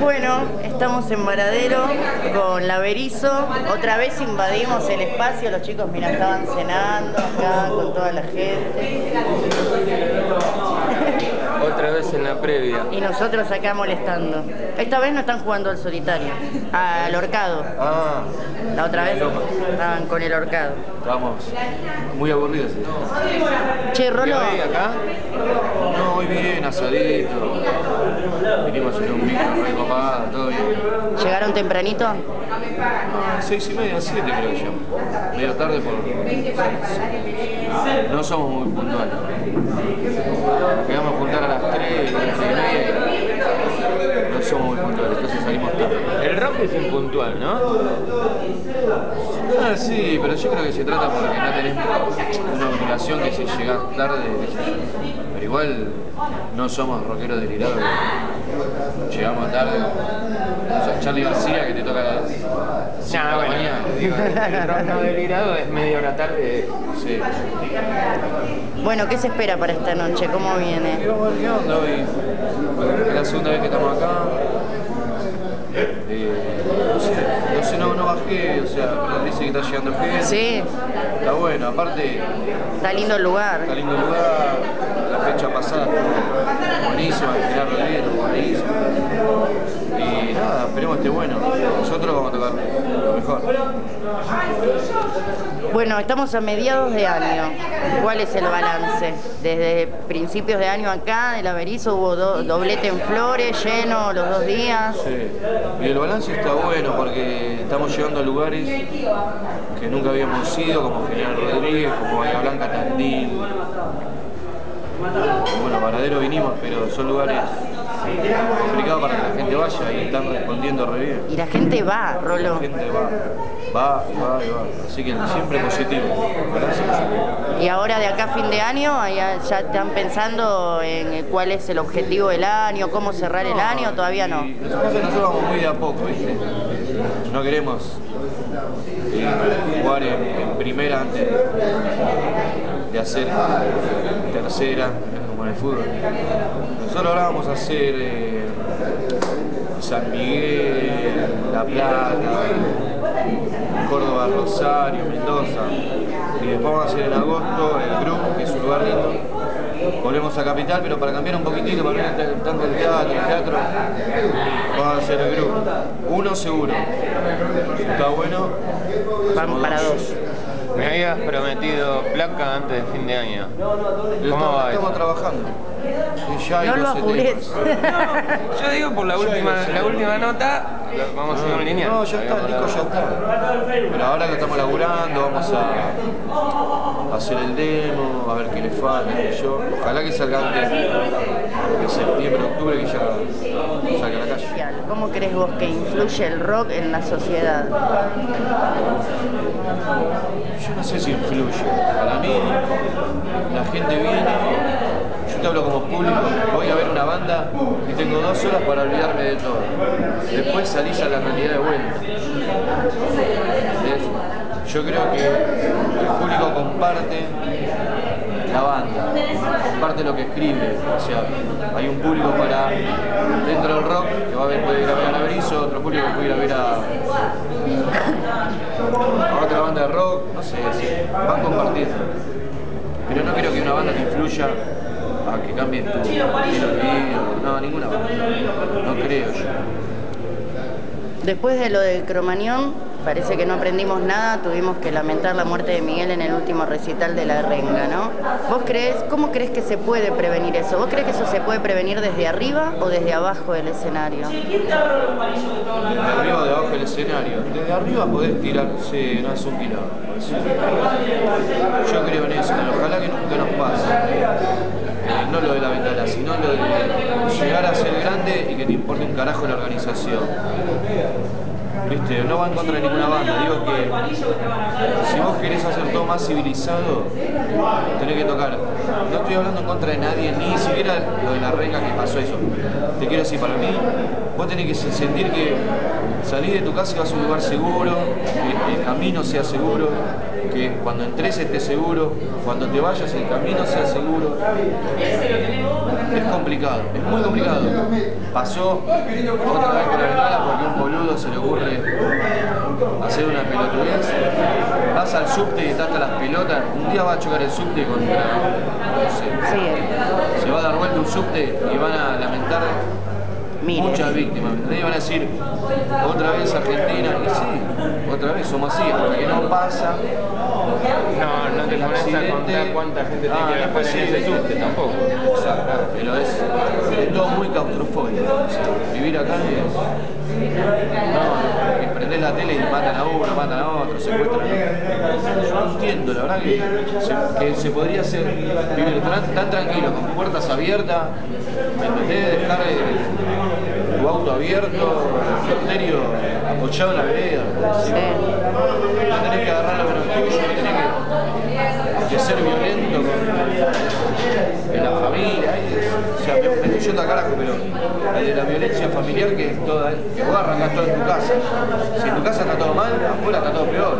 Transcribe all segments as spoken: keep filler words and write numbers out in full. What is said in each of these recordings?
Bueno, estamos en Baradero con La Beriso. Otra vez invadimos el espacio. Los chicos, mira, estaban cenando acá con toda la gente. Otra vez en la previa. Y nosotros acá molestando. Esta vez no están jugando al solitario, al horcado. Ah. La otra vez estaban con el horcado. Estábamos muy aburridos. Che, Rolo. ¿Hoy acá? No, hoy bien, asadito. Vinimos en un micro, con mi papá, todo bien. ¿Llegaron tempranito? No, seis y media, siete creo yo. Medio tarde por... No, no somos muy puntuales. Quedamos a juntar a las tres, las seis y media. No somos muy puntuales, entonces salimos tarde. El rock es impuntual, ¿no? Ah, sí, pero yo creo que se trata porque no tenés una obligación que si llegás tarde... Pero igual no somos rockeros delirados. Llegamos tarde. O sea, Charlie García que te toca a las cinco de la mañana. Digo, el rockero delirado es media hora tarde. Sí. Bueno, ¿qué se espera para esta noche? ¿Cómo viene? ¿Qué onda hoy? Es la segunda vez que estamos acá. Eh, no sé, no, sé no, no bajé, o sea, pero dice que está llegando gente. Sí. Está bueno, aparte... Está lindo el lugar. Está lindo el lugar, la fecha pasada fue buenísima, Gerardo Rodríguez, buenísima. Y nada, esperemos que esté bueno. Nosotros vamos a tocar lo mejor. Bueno, estamos a mediados de año. ¿Cuál es el balance? Desde principios de año acá, de La Beriso, hubo do doblete en Flores, lleno los dos días. Sí. Y el balance está bueno porque estamos llegando a lugares que nunca habíamos ido, como General Rodríguez, como Bahía Blanca, Tandil. Bueno, Baradero vinimos, pero son lugares complicados para que la gente vaya y están respondiendo re bien. Y la gente va, Rolo. La gente va. Va, va, va. Así que siempre positivo. Y ahora de acá a fin de año, ya, ya están pensando en cuál es el objetivo del año, cómo cerrar el año, todavía no. Nosotros vamos muy de a poco, ¿viste? No queremos eh, jugar en, en primera antes de hacer tercera, como en el fútbol. Nosotros ahora vamos a hacer eh, San Miguel, La Plata, Córdoba, Rosario, Mendoza. Y después vamos a hacer en agosto el Grupo, que es un lugar lindo. Volvemos a Capital, pero para cambiar un poquitito, para no tener tanto el teatro, el teatro, vamos a hacer el Grupo. Uno seguro. Está bueno. Vamos para dos. Me habías prometido placa antes de fin de año. ¿Cómo va? Estamos trabajando. Ya no lo apures. No, yo digo por la última, la última nota, vamos a hacer un lineal. No, ya está, el disco ya está. Pero ahora que estamos laburando, vamos a hacer el demo, a ver qué le falta. Yo. Ojalá que salga antes de septiembre, octubre, que ya salga a la calle. ¿Cómo crees vos que influye el rock en la sociedad? Yo no sé si influye. Para mí, la gente viene. Yo te hablo como público, voy a ver una banda y tengo dos horas para olvidarme de todo. Después salís a la realidad de vuelta. ¿Entendés? Yo creo que el público comparte la banda, comparte lo que escribe. O sea, hay un público para dentro del rock que va a ver, puede ir a ver a La Beriso, otro público que puede ir a ver a, a otra banda de rock, no sé, van compartiendo. Pero no creo que una banda te influya a que cambien tu estilo, no, ninguna, no creo yo. Después de lo del Cromañón, parece que no aprendimos nada, tuvimos que lamentar la muerte de Miguel en el último recital de La Renga, ¿no? ¿Vos crees, cómo crees que se puede prevenir eso? ¿Vos crees que eso se puede prevenir desde arriba o desde abajo del escenario? Desde arriba o de abajo del escenario. Desde arriba podés tirarse, no es un tirado. Yo creo en eso, ojalá que nunca nos pase. No lo de la ventana, sino lo de llegar a ser grande y que te importe un carajo la organización. ¿Viste? No va en contra de ninguna banda. Digo que si vos querés hacer todo más civilizado, tenés que tocar. No estoy hablando en contra de nadie, ni siquiera lo de La Renga que pasó eso. Te quiero decir, para mí, Vos tenés que sentir que salís de tu casa y vas a un lugar seguro, que el camino sea seguro, que cuando entres esté seguro, cuando te vayas el camino sea seguro. Es complicado, es muy complicado. Pasó otra vez con la ventana porque a un boludo se le ocurre hacer una pelotudez. Vas al subte y estás hasta las pelotas, un día va a chocar el subte contra, no sé, sí. Se va a dar vuelta un subte y van a lamentar. Mire. Muchas víctimas, ahí van a decir, otra vez Argentina, y sí, otra vez somos así, hasta que no pasa. No, no te pones a contar cuánta gente ah, tiene que pasar en ese subte, tampoco. Exacto, pero es, es todo muy claustrofóbico, o sea, vivir acá es... No, que prendés la tele y matan a uno, matan a otro, secuestran a otro. Yo no entiendo, la verdad que se, que se podría hacer vivir tan, tan tranquilo, con puertas abiertas, ¿me entendés? Dejar de, tu auto abierto, el criterio apoyado en la vereda. Sí. No tenés que agarrar la mano tuya, no tenés que, que ser violento con, en la familia. Y, o sea, me, me estoy yendo a carajo, pero de la violencia familiar que es toda, que vos arrancás todo en tu casa. Si en tu casa está todo mal, afuera está todo peor.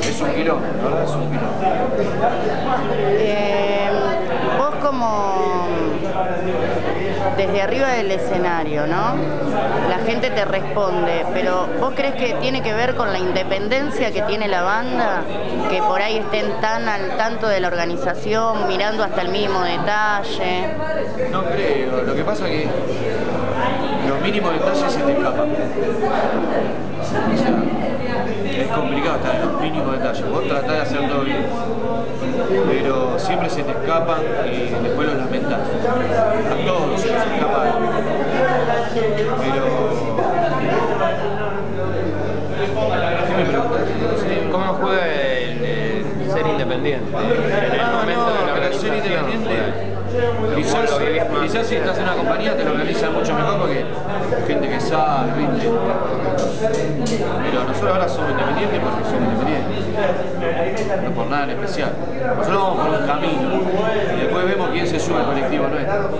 Es un quilombo, la verdad es un quilombo. Eh, vos como... desde arriba del escenario, ¿no? La gente te responde, pero ¿vos crees que tiene que ver con la independencia que tiene la banda? Que por ahí estén tan al tanto de la organización, mirando hasta el mínimo detalle. No creo, lo que pasa es que los mínimos detalles se te escapan. O sea, es complicado estar en los mínimos detalles, vos tratás de hacer todo bien, pero siempre se te escapan y después los lamentás. A todos se les escapan. Pero... ¿qué me preguntas? ¿Cómo juega el, el ser independiente? En el momento de la organización, ser independiente. Quizás, quizás si estás en una compañía te lo organizan mucho mejor porque gente que sabe, ¿viste? Pero nosotros ahora somos independientes porque somos independientes. No por nada en especial. Nosotros vamos por un camino y después vemos quién se sube al colectivo nuestro.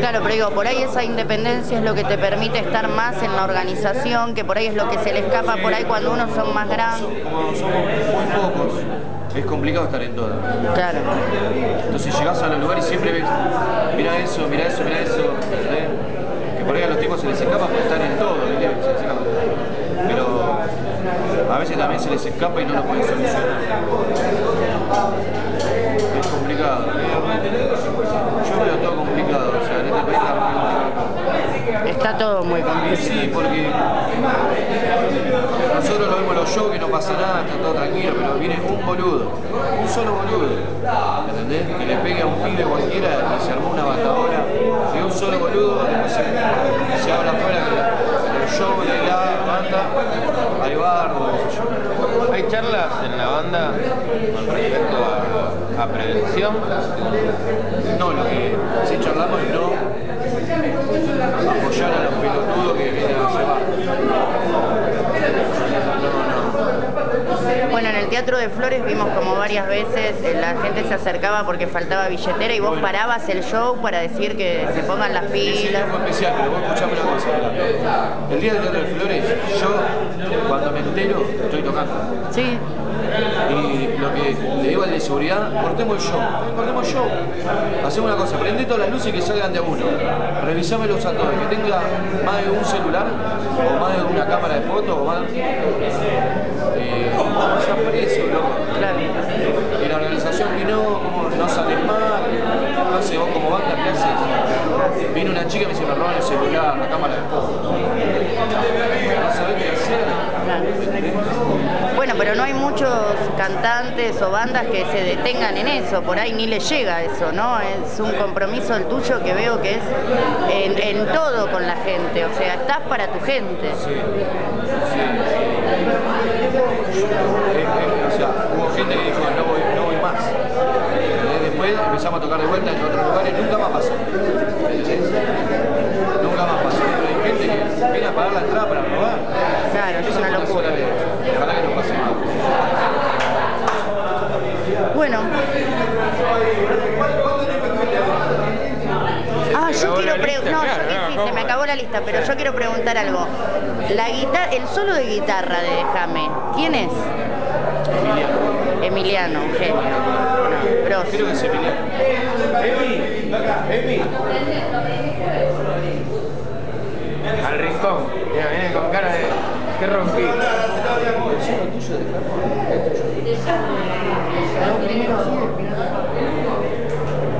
Claro, pero digo, por ahí esa independencia es lo que te permite estar más en la organización, que por ahí es lo que se le escapa por ahí cuando uno son más grandes. Como somos muy pocos, es complicado estar en todas. Claro. Entonces llegás a los lugares y siempre ves, mira eso, mira eso, mira eso, ¿eh? Que por ahí a los tipos se les escapa porque están en todo, ¿eh? Se les escapa. Pero a veces también se les escapa y no lo pueden solucionar. Es complicado. Yo veo todo complicado, o sea, en este país está... está todo muy complicado. Sí, porque nosotros lo vemos en los shows que no pasa nada, está todo tranquilo, pero viene un boludo, un solo boludo, ¿entendés? Que le pegue a un pibe cualquiera y se armó una batadora, y un solo boludo, después se, se habla afuera que el show, la helada, banda, hay bardo, yo. ¿Hay charlas en la banda con respecto a, a prevención? No, lo que sí charlamos es no apoyar a los pelotudos que vienen a llevar. Bueno, en el Teatro de Flores vimos como varias veces la gente se acercaba porque faltaba billetera y vos bueno. Parabas el show para decir que se pongan las pilas. Sí, fue especial, pero vos escuchame una cosa. El día del Teatro de Flores, yo cuando me entero estoy tocando. Sí. Y lo que le digo al de seguridad, cortemos el show, cortemos el show. Hacemos una cosa, prendé todas las luces que salgan de uno. Revisame los actores, que tenga más de un celular o más de una cámara de fotos o más... Eh, vamos a preso, loco. Claro. Y la organización que no, como no salen más, no sé, vos como banda, ¿qué haces? Viene una chica y me dice, me roban el celular, la cámara de fotos. No sabés qué hacer. Bueno, pero no hay muchos cantantes o bandas que se detengan en eso, por ahí ni les llega eso, ¿no? Es un compromiso el tuyo que veo que es en, en todo con la gente, o sea, estás para tu gente. Sí, sí. O sea, hubo gente que dijo, no voy, no voy más. Después empezamos a tocar de vuelta en otros lugares, nunca más pasó. Nunca más pasó. Pero hay gente que viene a pagar la entrada para probar. Claro, es una locura. Ojalá que no pase más. Bueno. Ah, yo quiero preguntar. No, yo qué hice, solista, pero yo quiero preguntar algo. La guitarra, el solo de guitarra de Déjame, ¿quién es? Emiliano. Emiliano, un genio. No, pero... Creo que es Emiliano. Emi, acá, Emi. Al rincón. Mira, viene con cara de... ¿Qué rompí?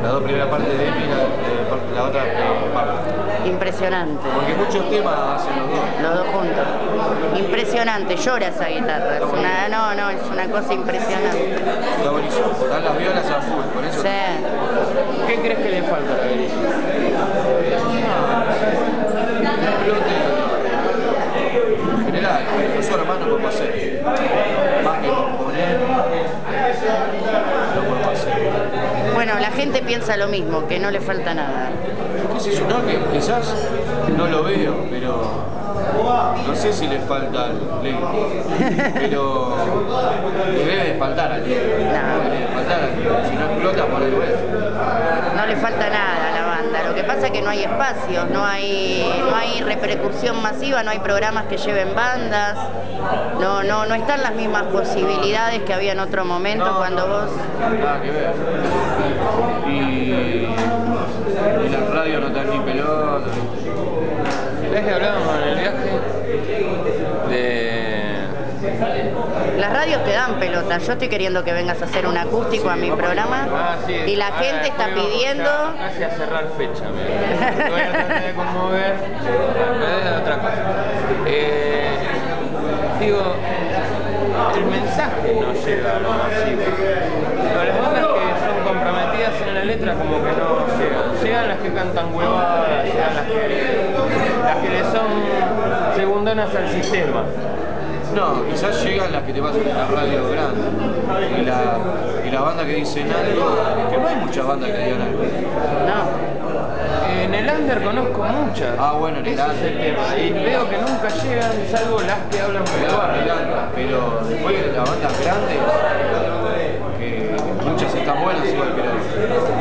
Las dos primeras partes de Emi, la, la otra parte. Impresionante. Porque muchos temas hacen los dos. Los dos juntos. Impresionante, llora esa guitarra. Es una, no, no, es una cosa impresionante. La Beriso, dan las violas a full, por eso. Sí. ¿Qué crees que le falta a la Beriso? En general, no solo más no podemos hacer. Más que componer, no podemos hacer. Bueno, la gente piensa lo mismo, que no le falta nada. ¿Qué es eso? No, que quizás no lo veo, pero... No sé si les falta algo, pero le debe faltar algo. No. Le debe faltar algo, si no explota por el web. No le falta nada a la banda, lo que pasa es que no hay espacios, no hay, no hay repercusión masiva, no hay programas que lleven bandas, no, no, no están las mismas posibilidades que había en otro momento no, cuando no, vos... Nada que ver. Y, y las radios no están ni pelota. El viaje hablábamos en el viaje de... Las radios te dan pelota. Yo estoy queriendo que vengas a hacer un acústico sí, a mi programa. Ah, sí. Y la ah, gente está pidiendo... Casi a cerrar fecha, mira. Te voy a tratar de conmover. Me da otra cosa. Eh, digo, el mensaje no llega a lo masivo. Pero las bandas que son comprometidas en la letra como que no llegan. Llegan las que cantan huevadas, llegan las que... Las que le son segundonas al sistema. No, quizás llegan las que te pasan en la radio grande. Y la, y la banda que dicen algo, que no hay muchas bandas que digan algo. No. En el under conozco muchas. Ah, bueno, en el under. Ese es el tema. Y veo que nunca llegan, salvo las que hablan por la barra. Pero después de las bandas grandes, que muchas están buenas igual, pero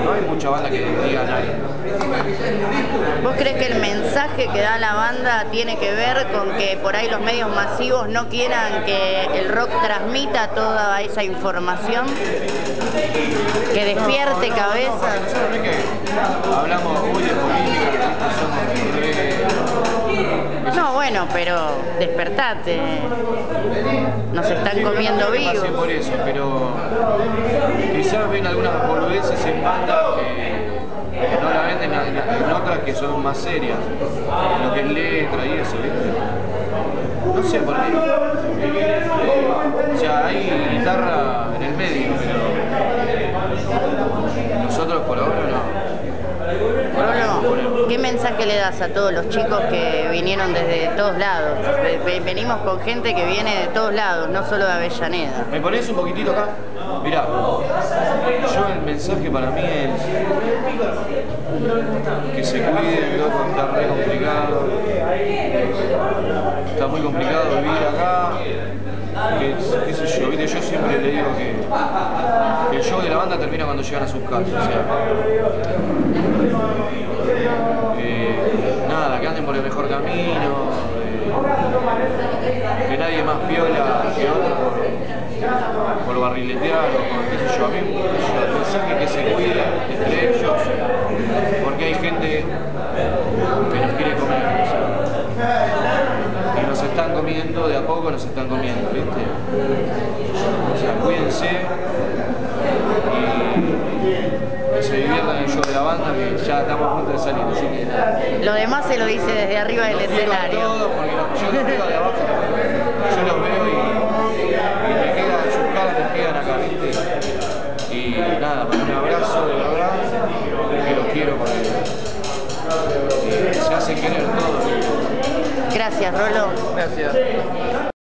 no hay mucha banda que digan algo. ¿Vos crees que el mensaje que da la banda tiene que ver con que por ahí los medios masivos no quieran que el rock transmita toda esa información? ¿Que despierte no, no, cabeza? No, no, no, que hablamos muy de política, somos de... No, bueno, pero despertate. Nos están comiendo vivos. Por eso, pero quizás ven algunas boludeces en bandas que... que no la venden en, en otras que son más serias, en lo que es letra y eso, ¿viste? No sé por qué. Eh, o sea, hay guitarra en el medio, pero nosotros por ahora no. Por ahora no. ¿Qué mensaje le das a todos los chicos que vinieron desde todos lados? Venimos con gente que viene de todos lados, no solo de Avellaneda. ¿Me ponés un poquitito acá? Mirá, yo el mensaje para mí es que se cuiden, loco, está re complicado, está muy complicado vivir acá, que, qué sé yo, ¿viste? Yo siempre le digo que, que el show de la banda termina cuando llegan a sus casas, o sea, eh, nada, que anden por el mejor camino, eh, que nadie más piola que otro. Por barriletear o por qué sé yo, a mí el mensaje que se cuida entre ellos, porque hay gente que nos quiere comer, o sea, y nos están comiendo, de a poco nos están comiendo, ¿viste? O sea, cuídense y que se diviertan el show de la banda, que ya estamos a punto de salir, así que nada. Lo demás se lo dice desde arriba del escenario. Todos, porque yo los veo de abajo, yo los veo y, y me quedo. Quedan acá, ¿viste? Y nada, un abrazo de verdad, que los quiero para ellos. Se hacen querer todos. Gracias, Rolo. Gracias.